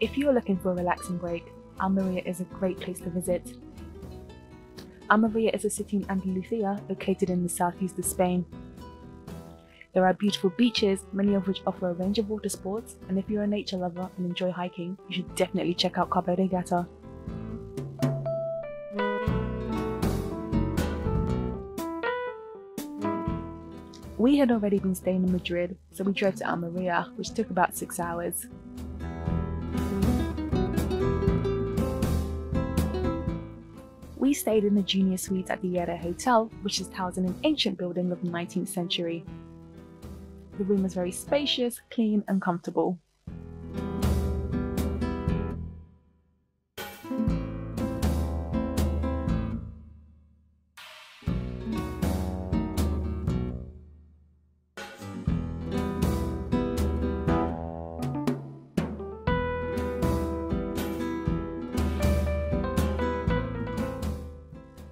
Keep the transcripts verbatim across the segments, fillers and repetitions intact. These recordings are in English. If you're looking for a relaxing break, Almería is a great place to visit. Almería is a city in Andalucía located in the southeast of Spain. There are beautiful beaches, many of which offer a range of water sports, and if you're a nature lover and enjoy hiking, you should definitely check out Cabo de Gata. We had already been staying in Madrid, so we drove to Almería, which took about six hours. We stayed in the junior suite at the Yera Hotel, which is housed in an ancient building of the nineteenth century. The room was very spacious, clean and comfortable.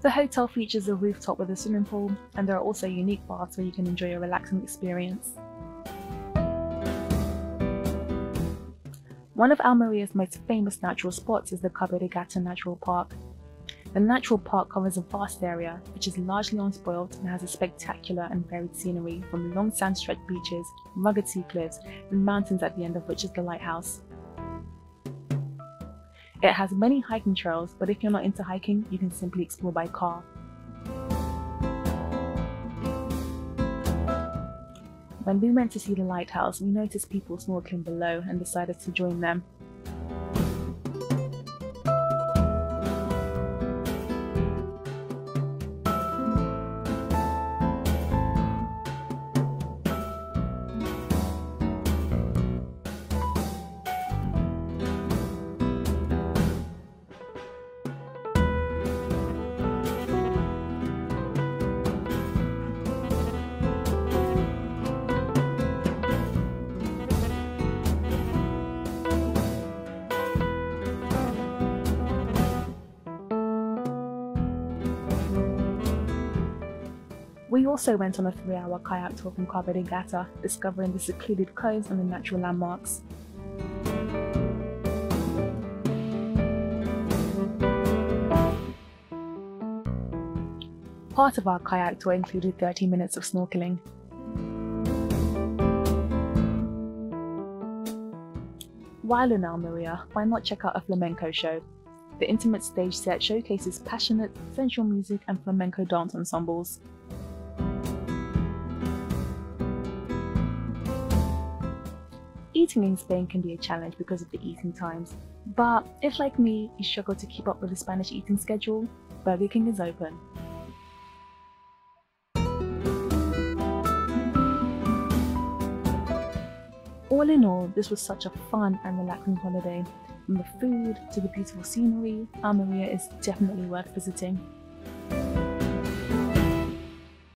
The hotel features a rooftop with a swimming pool, and there are also unique baths where you can enjoy a relaxing experience. One of Almería's most famous natural spots is the Cabo de Gata Natural Park. The natural park covers a vast area, which is largely unspoiled and has a spectacular and varied scenery from long sand-stretched beaches, rugged sea cliffs, and mountains at the end of which is the lighthouse. It has many hiking trails, but if you're not into hiking, you can simply explore by car. When we went to see the lighthouse, we noticed people snorkeling below and decided to join them. We also went on a three hour kayak tour from Cabo de Gata, discovering the secluded coves and the natural landmarks. Part of our kayak tour included thirty minutes of snorkeling. While in Almería, why not check out a flamenco show? The intimate stage set showcases passionate, sensual music and flamenco dance ensembles. Eating in Spain can be a challenge because of the eating times, but if like me, you struggle to keep up with the Spanish eating schedule, Burger King is open. All in all, this was such a fun and relaxing holiday. From the food to the beautiful scenery, Almería is definitely worth visiting.